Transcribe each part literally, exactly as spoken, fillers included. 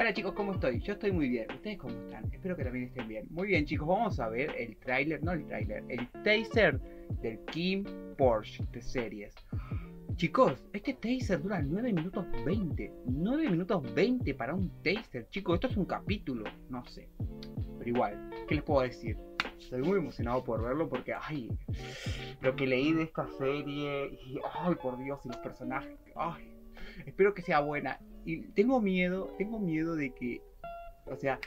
Hola chicos, ¿cómo estoy? Yo estoy muy bien. ¿Ustedes cómo están? Espero que también estén bien. Muy bien chicos, vamos a ver el tráiler, no el tráiler, el taser del KinnPorsche de series. Chicos, este taser dura nueve minutos veinte. nueve minutos veinte para un taser. Chicos, esto es un capítulo, no sé. Pero igual, ¿qué les puedo decir? Estoy muy emocionado por verlo porque, ay, lo que leí de esta serie, y, ay, por Dios, y los personajes, ay, espero que sea buena. Y tengo miedo, tengo miedo de que, o sea,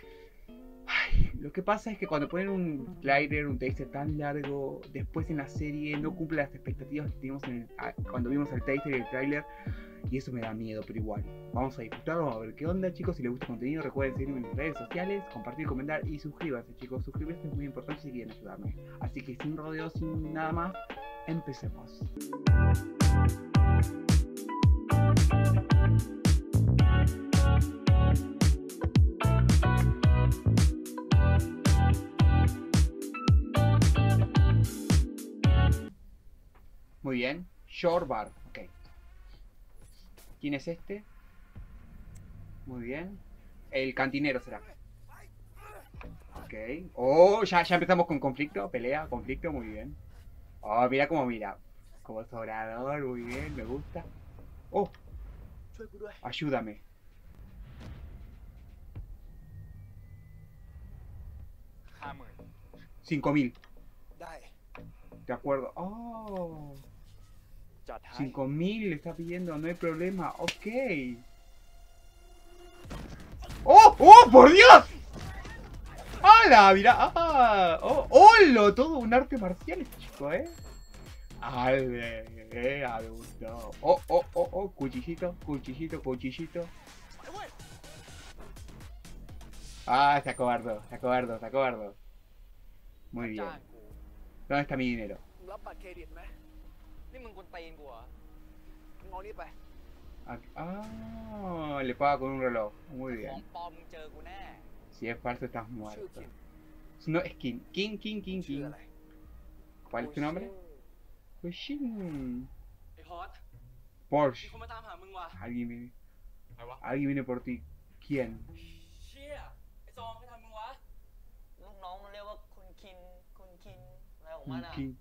ay, lo que pasa es que cuando ponen un trailer, un taser tan largo, después en la serie no cumple las expectativas que teníamos en el, cuando vimos el taser y el trailer, y eso me da miedo, pero igual, vamos a disfrutarlo, vamos a ver qué onda chicos. Si les gusta el contenido recuerden seguirme en mis redes sociales, compartir, comentar y suscríbanse chicos, suscribirse es muy importante si quieren ayudarme. Así que sin rodeos, sin nada más, empecemos. Muy bien, Short Bar, ok. ¿Quién es este? Muy bien. El cantinero será. Ok. Oh, ya, ya empezamos con conflicto, pelea, conflicto, muy bien. Oh, mira cómo mira. Como sobrador, muy bien, me gusta. Oh, ayúdame. cinco mil. De acuerdo. Oh. cinco mil le está pidiendo, no hay problema. Ok. ¡Oh! ¡Oh! ¡Por Dios! ¡Hala! Mirá. ¡Ah! ¡Oh! ¡Holo! Todo un arte marcial este chico, ¿eh? ¡Ay! ¡Eh! ¡Me gustó! ¡Oh! ¡Oh! ¡Oh! ¡Oh! Cuchillito, cuchillito, cuchillito. ¡Ah! Se acobardo, se acobardo, se acobardo. Muy bien. ¿Dónde está mi dinero? Ah, le paga con un reloj. Muy bien. Si es falso estás muerto. No, es King. King, King, King, King. ¿Cuál es tu nombre? King. Porsche. Alguien viene. Alguien viene por ti. ¿Quién? King.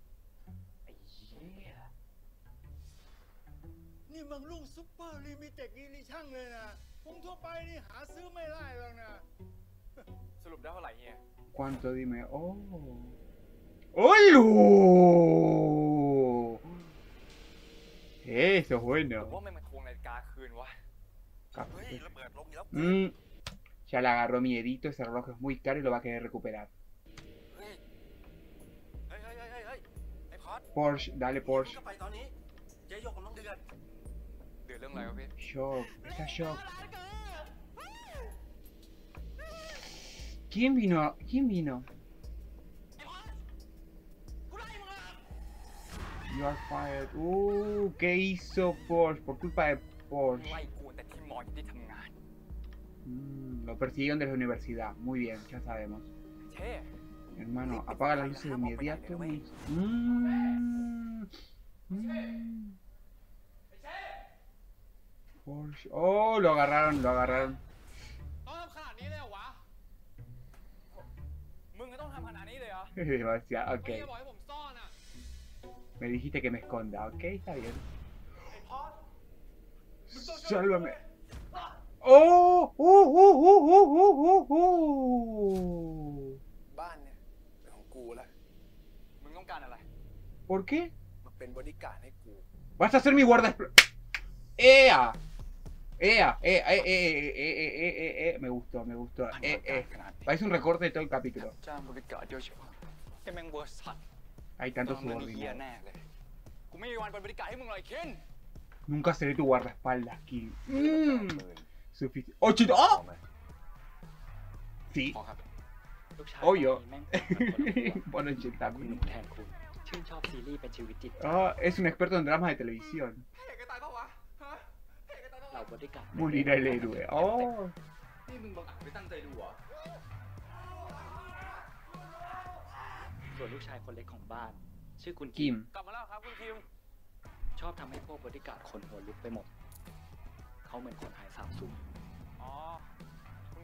¿Cuánto dime? ¡Oh! ¡Oh! Eso es bueno. Mm. Ya le agarró miedito, ese reloj es muy caro y lo va a querer recuperar. Porsche, dale Porsche. Shock, está shock. ¿Quién vino? ¿Quién vino? You are fired. Uh, ¿qué hizo Porsche? Por culpa de Porsche. Mm, lo persiguieron de la universidad. Muy bien, ya sabemos. Hermano, apaga las luces de inmediato. Mm. Mm. Porsche. Oh, lo agarraron, lo agarraron. Demasiado, ok. Me dijiste que me esconda, ok, está bien. Sálvame. Oh, oh, oh, oh, oh, oh, oh. ¿Por qué? Vas a ser mi guarda. ¡Ea! ¡Ea! ¡Ea! ¡Ea! ¡Ea! ¡Ea! ¡Ea! Me gustó, me gustó. ¡Eh! ¡Eh! Parece un recorte de todo el capítulo. Hay tantos subordinados. Nunca seré tu guardaespaldas, Kim. Mm. Suficiente. ¡Oh, chito! ¡Oh! Sí. Obvio. Bueno, chetaco. Ah, es un experto en dramas de televisión. Morir el héroe. Oh. Kim.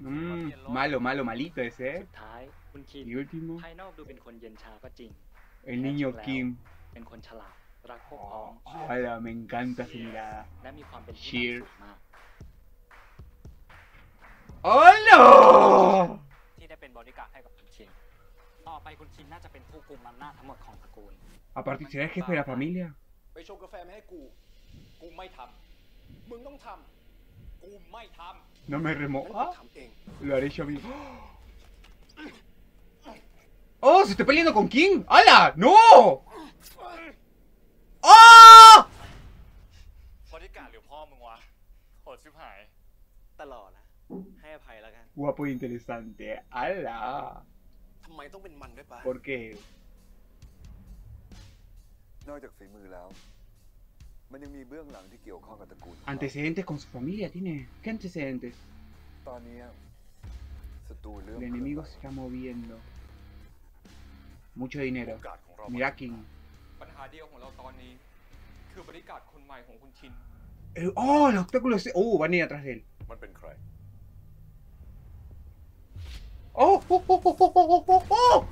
Mm, malo, malo, malito ese. Y último. El niño Kim. Oh, ala, me encanta su mirada. Cheer. ¡Oh, no! A partir de jefe de la familia. No me remo. ¿Ah? Lo haré yo mismo. ¡Oh! ¡Se está peleando con King! ¡Hala! ¡No! ¡Oh! Guapo e interesante. ¡Hala! ¿Por qué? Antecedentes con su familia tiene. ¿Qué antecedentes? El enemigo se está moviendo. Mucho dinero. Mira King. El, ¡Oh! Los obstáculos. ¡Uh! Van a ir atrás de él. ¡Oh! ¡Oh! ¡Oh! ¡Oh! ¡Oh! ¡Oh! ¡Oh!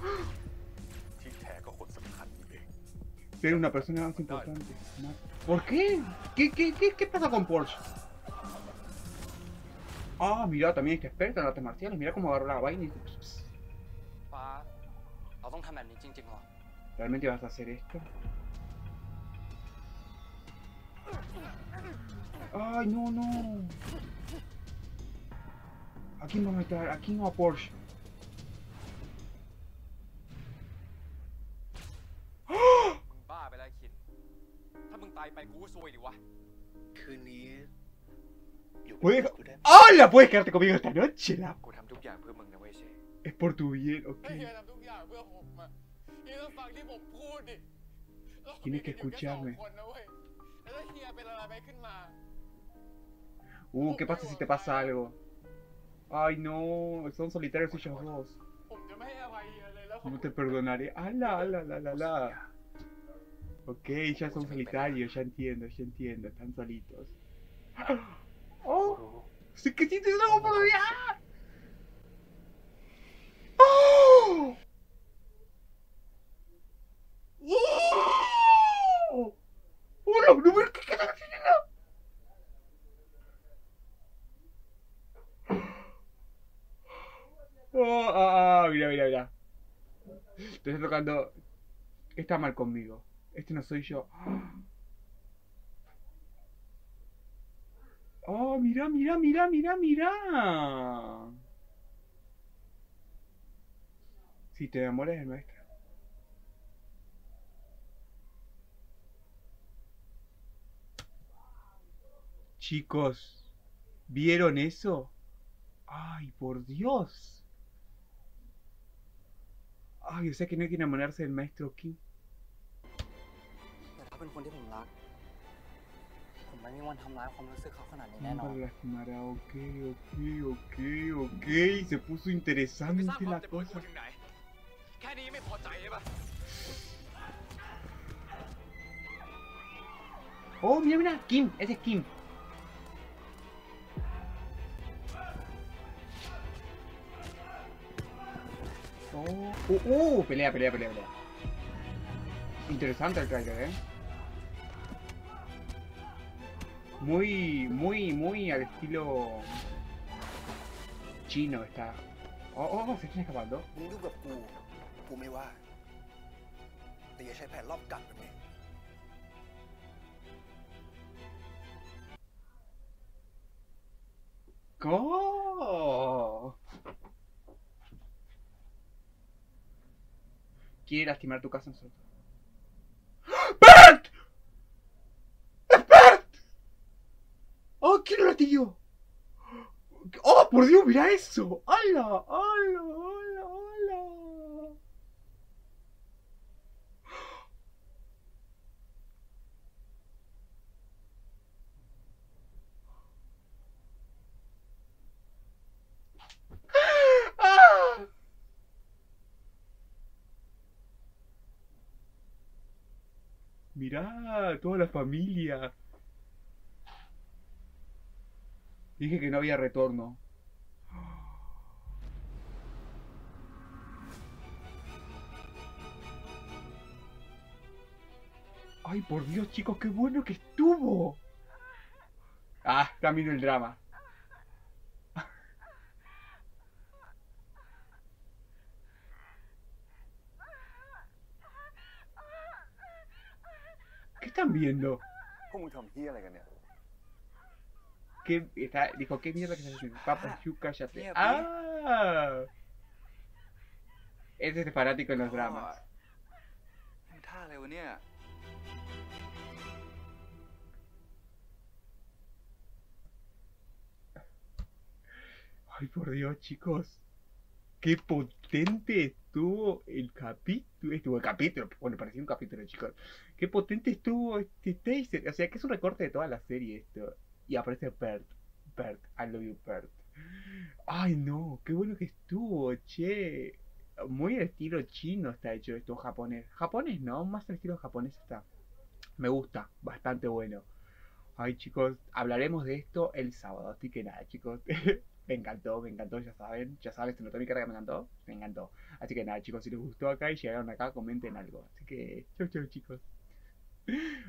Ser una persona más importante. ¿Por qué? ¿Qué, qué, qué, qué pasa con Porsche? Ah, oh, mira, también está experta en artes marciales. Mira cómo agarró la vaina y... ¿Realmente vas a hacer esto? ¡Ay, no, no! ¿A quién vamos a meter? ¿A quién no a Porsche? ¿Puedes... ¡Hola! ¿Puedes quedarte conmigo esta noche? La... Es por tu bien, ok. Tienes que escucharme. Uh, ¿qué pasa si te pasa algo? Ay no, son solitarios ellos dos. No te perdonaré. ¡Ala, ala, la, la, la! Ok, ya son solitarios, ya entiendo, ya entiendo, están solitos. ¡Oh! ¡Sí que sientes algo por viajar! ¡Oh! ¡Oh! ¡Hola, no me qué queda la señora! ¡Oh! ¡Ah! Mira, mira, mira. Te estoy tocando. Está mal conmigo. Este no soy yo. Oh, mira, mira, mira, mira, mira. Si te enamoras del maestro. Chicos, ¿vieron eso? Ay, por Dios. Ay, o sea que no hay que enamorarse del maestro King. Lastimará. Ok, ok, ok, ok. Se puso interesante la cosa. Oh, mira, mira, Kim, ese es Kim. Oh, oh, oh, pelea, pelea, pelea, pelea. Interesante el trailer, eh. Muy, muy, muy al estilo chino está. Oh, oh, se están escapando. ¡Oh! Quiere lastimar tu casa en su... ¡Bert! ¡Es Bert! ¡Oh, quién lo lastimó! ¡Oh, por Dios, mira eso! ¡Hala! ¡Hala! ¡Hala! ¡Hala! Mirá, toda la familia. Dije que no había retorno. ¡Ay, por Dios, chicos! ¡Qué bueno que estuvo! Ah, también el drama. ¿Qué están viendo? ¿Qué está? Dijo, ¿qué mierda que se hace? Papá, yuca, ya te... ¡Ah! Este es fanático en los dramas. Ay, por Dios, chicos. Qué potente estuvo el capítulo. Estuvo el capítulo. Bueno, parecía un capítulo, chicos. Qué potente estuvo este taser. O sea, que es un recorte de toda la serie esto. Y aparece Bert. Bert, I love you, Bert. Ay, no. Qué bueno que estuvo, che. Muy al estilo chino está hecho esto, japonés. Japonés, ¿no? Más al estilo japonés está. Me gusta. Bastante bueno. Ay, chicos. Hablaremos de esto el sábado. Así que nada, chicos. Me encantó, me encantó, ya saben, ya saben, se notó mi cara que me encantó, me encantó. Así que nada, chicos, si les gustó acá y llegaron acá, comenten algo. Así que, chau, chau, chicos.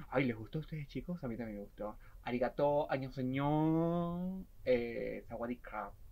Ay, ¿les gustó a ustedes, chicos? A mí también me gustó. Arigato, año señor, eh, sawadee krap.